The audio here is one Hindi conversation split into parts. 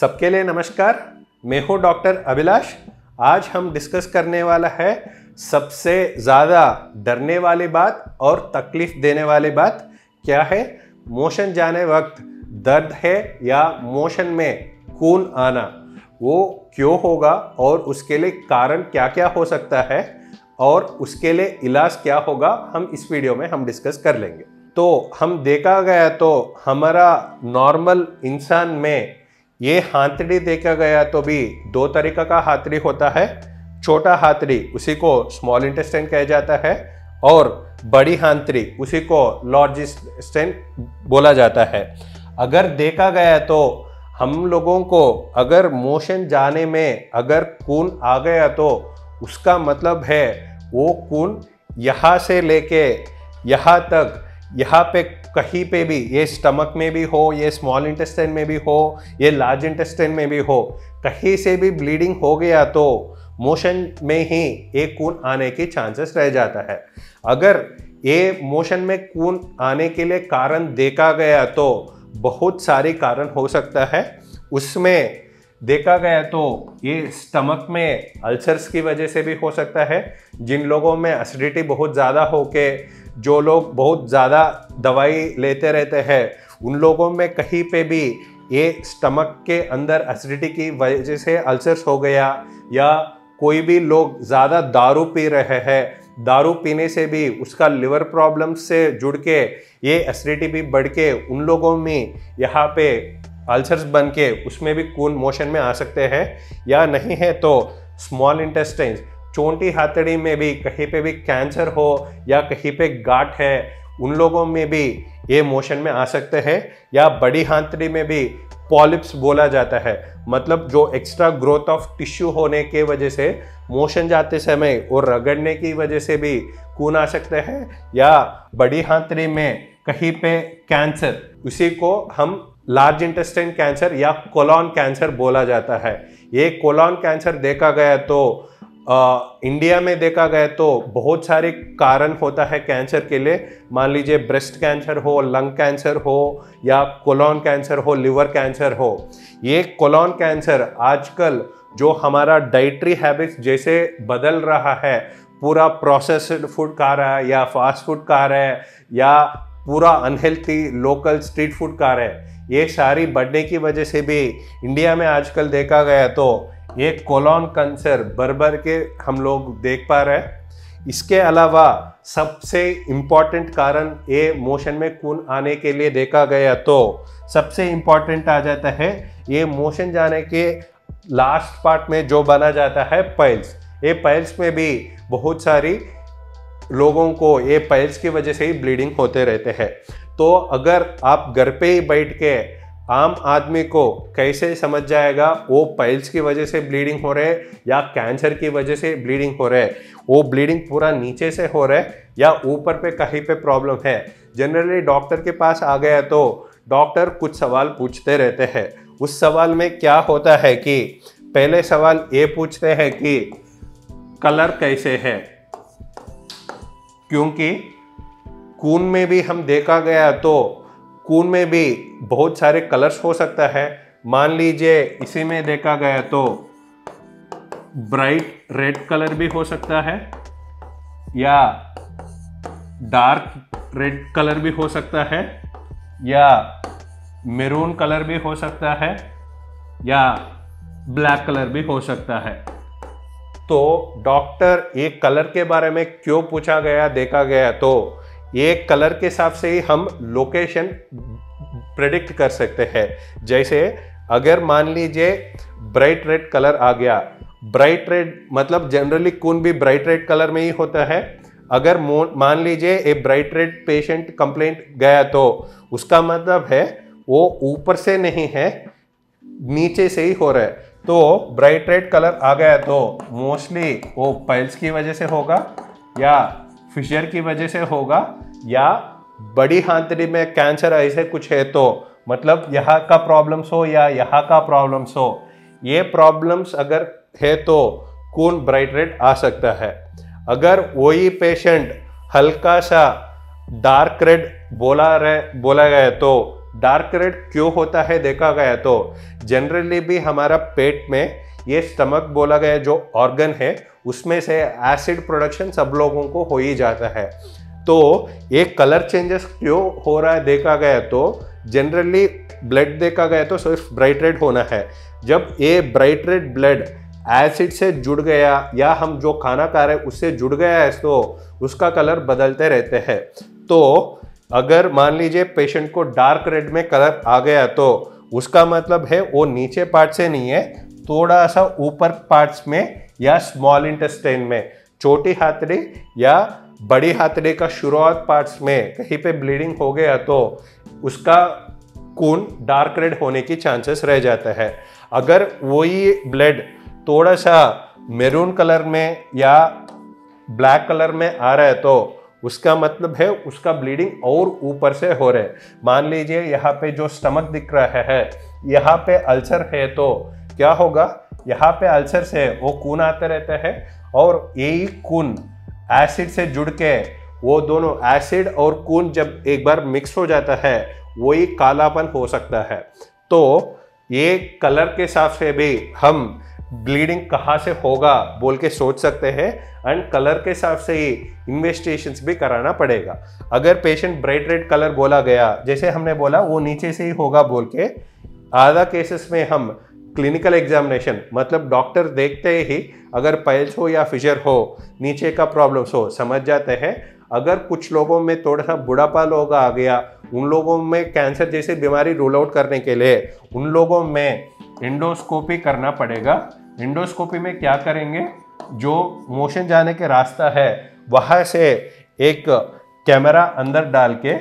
सबके लिए नमस्कार। मैं हूँ डॉक्टर अभिलाष। आज हम डिस्कस करने वाला है सबसे ज़्यादा डरने वाली बात और तकलीफ देने वाली बात क्या है। मोशन जाने वक्त दर्द है या मोशन में खून आना, वो क्यों होगा और उसके लिए कारण क्या क्या हो सकता है और उसके लिए इलाज क्या होगा, हम इस वीडियो में हम डिस्कस कर लेंगे। तो हम देखा गया तो हमारा नॉर्मल इंसान में ये हाथड़ी देखा गया तो भी दो तरीका का हाथड़ी होता है। छोटा हाथड़ी उसी को स्मॉल इंटेस्टाइन कहा जाता है और बड़ी हाथड़ी उसी को लार्ज इंटेस्टाइन बोला जाता है। अगर देखा गया तो हम लोगों को अगर मोशन जाने में अगर खून आ गया तो उसका मतलब है वो खून यहाँ से लेके यहाँ तक, यहाँ पे कहीं पे भी, ये स्टमक में भी हो, ये स्मॉल इंटेस्टाइन में भी हो, ये लार्ज इंटेस्टाइन में भी हो, कहीं से भी ब्लीडिंग हो गया तो मोशन में ही एक खून आने के चांसेस रह जाता है। अगर ये मोशन में खून आने के लिए कारण देखा गया तो बहुत सारे कारण हो सकता है। उसमें देखा गया तो ये स्टमक में अल्सर्स की वजह से भी हो सकता है। जिन लोगों में एसिडिटी बहुत ज़्यादा होके, जो लोग बहुत ज़्यादा दवाई लेते रहते हैं, उन लोगों में कहीं पे भी ये स्टमक के अंदर एसिडिटी की वजह से अल्सर्स हो गया, या कोई भी लोग ज़्यादा दारू पी रहे हैं, दारू पीने से भी उसका लिवर प्रॉब्लम से जुड़ के ये एसिडिटी भी बढ़ के उन लोगों में यहाँ पे अल्सर्स बन के उसमें भी खून मोशन में आ सकते हैं। या नहीं है तो स्मॉल इंटेस्टाइन छोटी हथेली में भी कहीं पे भी कैंसर हो या कहीं पे गांठ है, उन लोगों में भी ये मोशन में आ सकते हैं। या बड़ी हथेली में भी पॉलिप्स बोला जाता है, मतलब जो एक्स्ट्रा ग्रोथ ऑफ टिश्यू होने के वजह से मोशन जाते समय और रगड़ने की वजह से भी खून आ सकते हैं। या बड़ी हथेली में कहीं पे कैंसर, उसी को हम लार्ज इंटेस्टाइन कैंसर या कोलॉन कैंसर बोला जाता है। ये कोलॉन कैंसर देखा गया तो इंडिया में देखा गया तो बहुत सारे कारण होता है कैंसर के लिए। मान लीजिए ब्रेस्ट कैंसर हो, लंग कैंसर हो, या कोलॉन कैंसर हो, लिवर कैंसर हो। ये कोलॉन कैंसर आजकल जो हमारा डाइटरी हैबिट्स जैसे बदल रहा है, पूरा प्रोसेस्ड फूड खा रहा है या फास्ट फूड खा रहा है या पूरा अनहेल्थी लोकल स्ट्रीट फूड खा रहे हैं, ये सारी बढ़ने की वजह से भी इंडिया में आजकल देखा गया तो ये कोलॉन कैंसर बढ़ के हम लोग देख पा रहे हैं। इसके अलावा सबसे इम्पॉर्टेंट कारण ये मोशन में खून आने के लिए देखा गया तो सबसे इम्पॉर्टेंट आ जाता है ये मोशन जाने के लास्ट पार्ट में जो बना जाता है पाइल्स। ये पाइल्स में भी बहुत सारी लोगों को ये पाइल्स की वजह से ही ब्लीडिंग होते रहते हैं। तो अगर आप घर पे ही बैठ के आम आदमी को कैसे समझ जाएगा वो पाइल्स की वजह से ब्लीडिंग हो रहे है या कैंसर की वजह से ब्लीडिंग हो रहे है, वो ब्लीडिंग पूरा नीचे से हो रहा है या ऊपर पे कहीं पे प्रॉब्लम है। जनरली डॉक्टर के पास आ गया तो डॉक्टर कुछ सवाल पूछते रहते हैं। उस सवाल में क्या होता है कि पहले सवाल ये पूछते हैं कि कलर कैसे है, क्योंकि खून में भी हम देखा गया तो खून में भी बहुत सारे कलर्स हो सकता है। मान लीजिए इसी में देखा गया तो ब्राइट रेड कलर भी हो सकता है या डार्क रेड कलर भी हो सकता है या मैरून कलर भी हो सकता है या ब्लैक कलर भी हो सकता है। तो डॉक्टर ये कलर के बारे में क्यों पूछा गया, देखा गया तो ये कलर के हिसाब से ही हम लोकेशन प्रेडिक्ट कर सकते हैं। जैसे अगर मान लीजिए ब्राइट रेड कलर आ गया, ब्राइट रेड मतलब जनरली खून भी ब्राइट रेड कलर में ही होता है। अगर मान लीजिए ये ब्राइट रेड पेशेंट कंप्लेंट गया तो उसका मतलब है वो ऊपर से नहीं है, नीचे से ही हो रहा है। तो ब्राइट रेड कलर आ गया तो मोस्टली वो पाइल्स की वजह से होगा या फिशर की वजह से होगा या बड़ी हथेली में कैंसर ऐसे कुछ है तो मतलब यहाँ का प्रॉब्लम्स हो या यहाँ का प्रॉब्लम्स हो, ये प्रॉब्लम्स अगर है तो खून ब्राइट रेड आ सकता है। अगर वही पेशेंट हल्का सा डार्क रेड बोला गया तो डार्क रेड क्यों होता है देखा गया तो जनरली भी हमारा पेट में ये स्टमक बोला गया जो ऑर्गन है उसमें से एसिड प्रोडक्शन सब लोगों को हो ही जाता है। तो ये कलर चेंजेस क्यों हो रहा है देखा गया तो जनरली ब्लड देखा गया तो सिर्फ ब्राइट रेड होना है। जब ये ब्राइट रेड ब्लड एसिड से जुड़ गया या हम जो खाना खा रहे हैं उससे जुड़ गया है तो उसका कलर बदलते रहते हैं। तो अगर मान लीजिए पेशेंट को डार्क रेड में कलर आ गया तो उसका मतलब है वो नीचे पार्ट से नहीं है, थोड़ा सा ऊपर पार्ट्स में या स्मॉल इंटेस्टाइन में, छोटी हथेली या बड़ी हथेली का शुरुआत पार्ट्स में कहीं पे ब्लीडिंग हो गया तो उसका खून डार्क रेड होने की चांसेस रह जाता है। अगर वही ब्लड थोड़ा सा मैरून कलर में या ब्लैक कलर में आ रहा है तो उसका मतलब है उसका ब्लीडिंग और ऊपर से हो रहा है। मान लीजिए यहाँ पे जो स्टमक दिख रहा है यहाँ पे अल्सर है तो क्या होगा, यहाँ पे अल्सर से वो खून आते रहते हैं और यही खून एसिड से जुड़ के वो दोनों एसिड और खून जब एक बार मिक्स हो जाता है वही कालापन हो सकता है। तो ये कलर के हिसाब से भी हम ब्लीडिंग कहाँ से होगा बोल के सोच सकते हैं एंड कलर के हिसाब से ही इन्वेस्टिगेशंस भी कराना पड़ेगा। अगर पेशेंट ब्राइट रेड कलर बोला गया जैसे हमने बोला वो नीचे से ही होगा बोल के आधा केसेस में हम क्लिनिकल एग्जामिनेशन मतलब डॉक्टर देखते ही अगर पाइल्स हो या फिशर हो नीचे का प्रॉब्लम्स हो समझ जाते हैं। अगर कुछ लोगों में थोड़ा सा बुढ़ापा लोग आ गया उन लोगों में कैंसर जैसी बीमारी रूल आउट करने के लिए उन लोगों में एंडोस्कोपी करना पड़ेगा। एंडोस्कोपी में क्या करेंगे, जो मोशन जाने के रास्ता है वहाँ से एक कैमरा अंदर डाल के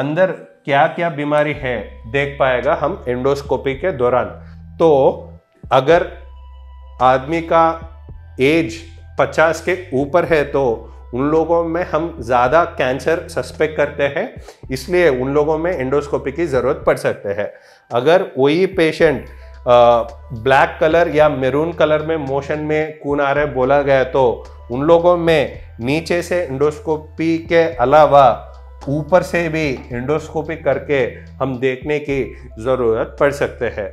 अंदर क्या क्या बीमारी है देख पाएगा हम एंडोस्कोपी के दौरान। तो अगर आदमी का एज 50 के ऊपर है तो उन लोगों में हम ज़्यादा कैंसर सस्पेक्ट करते हैं, इसलिए उन लोगों में एंडोस्कोपी की ज़रूरत पड़ सकते है। अगर वही पेशेंट ब्लैक कलर या मैरून कलर में मोशन में खून आ रहा है बोला गया तो उन लोगों में नीचे से एंडोस्कोपी के अलावा ऊपर से भी एंडोस्कोपी करके हम देखने की ज़रूरत पड़ सकते हैं।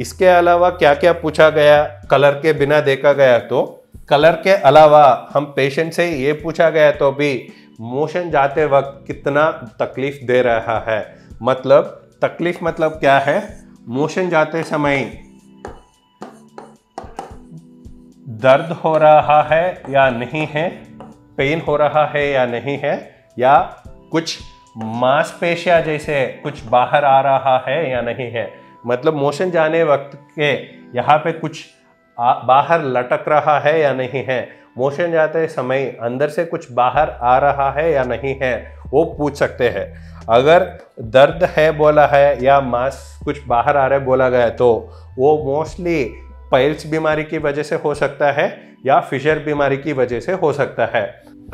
इसके अलावा क्या क्या पूछा गया कलर के बिना देखा गया तो कलर के अलावा हम पेशेंट से ये पूछा गया तो भी मोशन जाते वक्त कितना तकलीफ दे रहा है, मतलब तकलीफ मतलब क्या है, मोशन जाते समय दर्द हो रहा है या नहीं है, पेन हो रहा है या नहीं है, या कुछ मांसपेशियां जैसे कुछ बाहर आ रहा है या नहीं है, मतलब मोशन जाने वक्त के यहाँ पे कुछ बाहर लटक रहा है या नहीं है, मोशन जाते समय अंदर से कुछ बाहर आ रहा है या नहीं है वो पूछ सकते हैं। अगर दर्द है बोला है या मांस कुछ बाहर आ रहा है बोला गया तो वो मोस्टली पाइल्स बीमारी की वजह से हो सकता है या फिशर बीमारी की वजह से हो सकता है।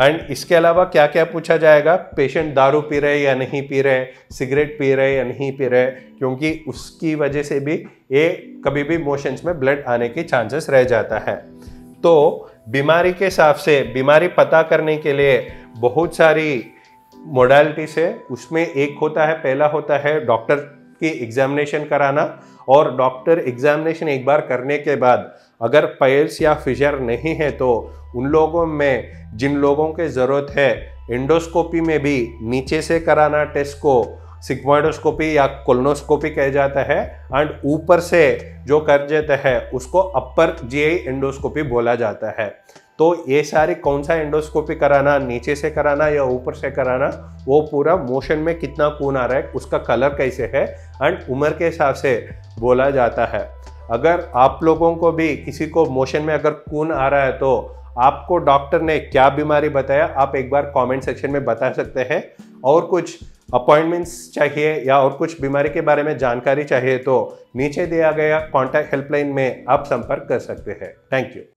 एंड इसके अलावा क्या क्या पूछा जाएगा, पेशेंट दारू पी रहे या नहीं पी रहे, सिगरेट पी रहे या नहीं पी रहे, क्योंकि उसकी वजह से भी ये कभी भी मोशंस में ब्लड आने के चांसेस रह जाता है। तो बीमारी के हिसाब से बीमारी पता करने के लिए बहुत सारी मोडालिटीज़ है, उसमें एक होता है, पहला होता है डॉक्टर की एग्जामिनेशन कराना और डॉक्टर एग्जामिनेशन एक बार करने के बाद अगर पाइल्स या फिशर नहीं है तो उन लोगों में जिन लोगों के ज़रूरत है एंडोस्कोपी में भी नीचे से कराना टेस्ट को सिग्मोइडोस्कोपी या कोल्नोस्कोपी कहा जाता है एंड ऊपर से जो कर देता है उसको अपर जीआई एंडोस्कोपी बोला जाता है। तो ये सारी कौन सा एंडोस्कोपी कराना, नीचे से कराना या ऊपर से कराना, वो पूरा मोशन में कितना खून आ रहा है, उसका कलर कैसे है एंड उम्र के हिसाब से बोला जाता है। अगर आप लोगों को भी किसी को मोशन में अगर खून आ रहा है तो आपको डॉक्टर ने क्या बीमारी बताया आप एक बार कमेंट सेक्शन में बता सकते हैं। और कुछ अपॉइंटमेंट्स चाहिए या और कुछ बीमारी के बारे में जानकारी चाहिए तो नीचे दिया गया कॉन्टैक्ट हेल्पलाइन में आप संपर्क कर सकते हैं। Thank you.